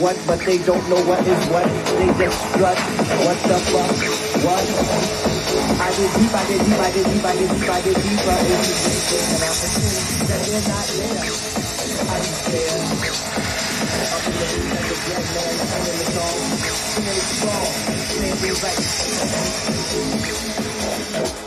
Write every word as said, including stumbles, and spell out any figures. What, but they don't know what is what. They just strut. What the fuck? What? I did deep, I did deep, I did deep, I did deep, I did deep, I did deep. And I'm assuming that they're not there. I was there. Up late, like a black man, singing the song. Singing the song. Singing the right.